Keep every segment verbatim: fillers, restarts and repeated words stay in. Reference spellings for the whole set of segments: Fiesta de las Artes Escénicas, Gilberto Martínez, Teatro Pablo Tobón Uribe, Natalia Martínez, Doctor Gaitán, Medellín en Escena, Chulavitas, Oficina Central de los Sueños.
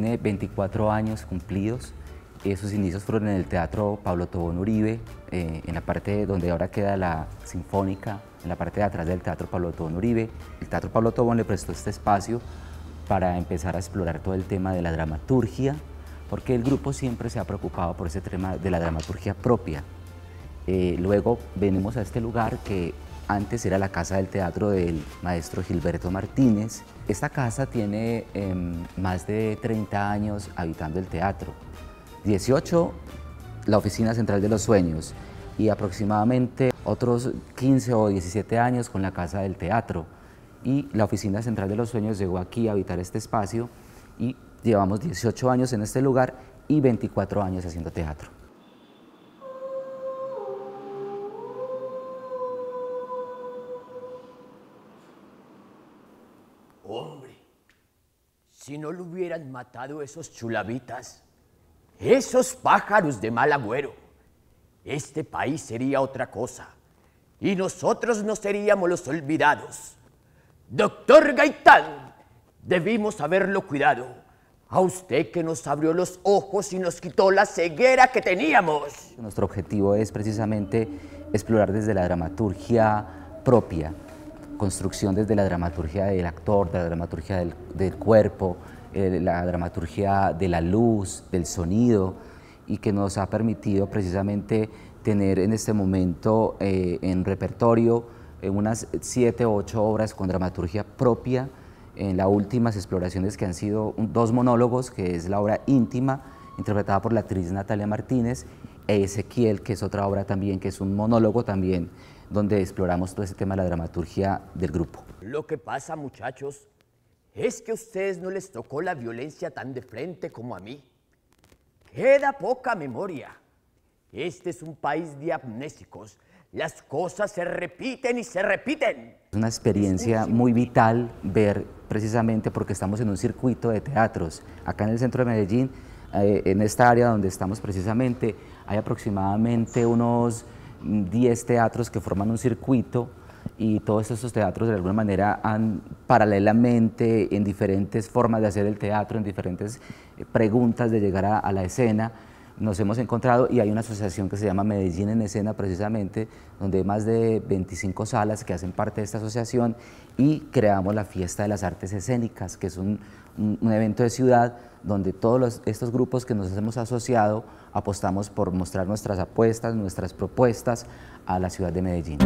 Tiene veinticuatro años cumplidos. Eh, sus inicios fueron en el Teatro Pablo Tobón Uribe, eh, en la parte donde ahora queda la Sinfónica, en la parte de atrás del Teatro Pablo Tobón Uribe. El Teatro Pablo Tobón le prestó este espacio para empezar a explorar todo el tema de la dramaturgia, porque el grupo siempre se ha preocupado por ese tema de la dramaturgia propia. Eh, luego venimos a este lugar que antes era la casa del teatro del maestro Gilberto Martínez. Esta casa tiene eh, más de treinta años habitando el teatro. dieciocho, la Oficina Central de los Sueños, y aproximadamente otros quince o diecisiete años con la Casa del Teatro. Y la Oficina Central de los Sueños llegó aquí a habitar este espacio y llevamos dieciocho años en este lugar y veinticuatro años haciendo teatro. Hombre, si no lo hubieran matado esos chulavitas, esos pájaros de mal agüero, este país sería otra cosa y nosotros no seríamos los olvidados. Doctor Gaitán, debimos haberlo cuidado, a usted que nos abrió los ojos y nos quitó la ceguera que teníamos. Nuestro objetivo es precisamente explorar desde la dramaturgia propia, construcción desde la dramaturgia del actor, de la dramaturgia del, del cuerpo, la dramaturgia de la luz, del sonido, y que nos ha permitido precisamente tener en este momento eh, en repertorio eh, unas siete o ocho obras con dramaturgia propia. En las últimas exploraciones que han sido un, dos monólogos, que es la obra Íntima, interpretada por la actriz Natalia Martínez, e Ezequiel, que es otra obra también, que es un monólogo también, donde exploramos todo ese tema de la dramaturgia del grupo. Lo que pasa, muchachos, es que a ustedes no les tocó la violencia tan de frente como a mí. Queda poca memoria. Este es un país de amnésicos. Las cosas se repiten y se repiten. Es una experiencia muy vital ver, precisamente porque estamos en un circuito de teatros. Acá en el centro de Medellín, eh, en esta área donde estamos precisamente, hay aproximadamente unos diez teatros que forman un circuito. Y todos estos teatros de alguna manera han paralelamente en diferentes formas de hacer el teatro, en diferentes preguntas de llegar a, a la escena, nos hemos encontrado, y hay una asociación que se llama Medellín en Escena precisamente, donde hay más de veinticinco salas que hacen parte de esta asociación, y creamos la Fiesta de las Artes Escénicas, que es un, un, un evento de ciudad donde todos los, estos grupos que nos hemos asociado apostamos por mostrar nuestras apuestas, nuestras propuestas a la ciudad de Medellín.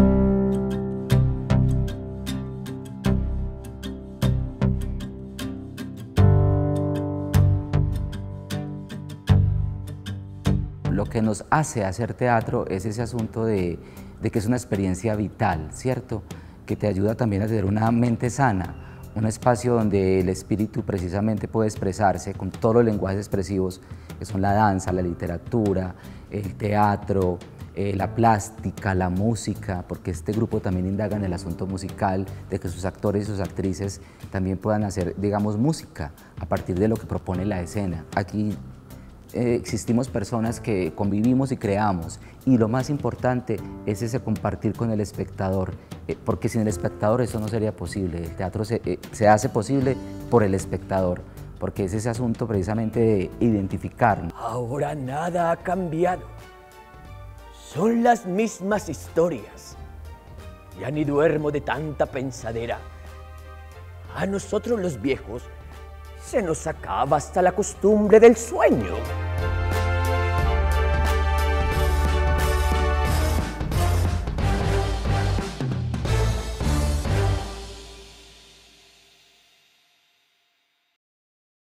Lo que nos hace hacer teatro es ese asunto de, de que es una experiencia vital, ¿cierto? Que te ayuda también a tener una mente sana, un espacio donde el espíritu precisamente puede expresarse con todos los lenguajes expresivos, que son la danza, la literatura, el teatro, eh, la plástica, la música, porque este grupo también indaga en el asunto musical, de que sus actores y sus actrices también puedan hacer, digamos, música a partir de lo que propone la escena. Aquí Eh, existimos personas que convivimos y creamos, y lo más importante es ese compartir con el espectador, eh, porque sin el espectador eso no sería posible. El teatro se, eh, se hace posible por el espectador, porque es ese asunto precisamente de identificarnos. Ahora nada ha cambiado, son las mismas historias, ya ni duermo de tanta pensadera. A nosotros los viejos se nos acaba hasta la costumbre del sueño.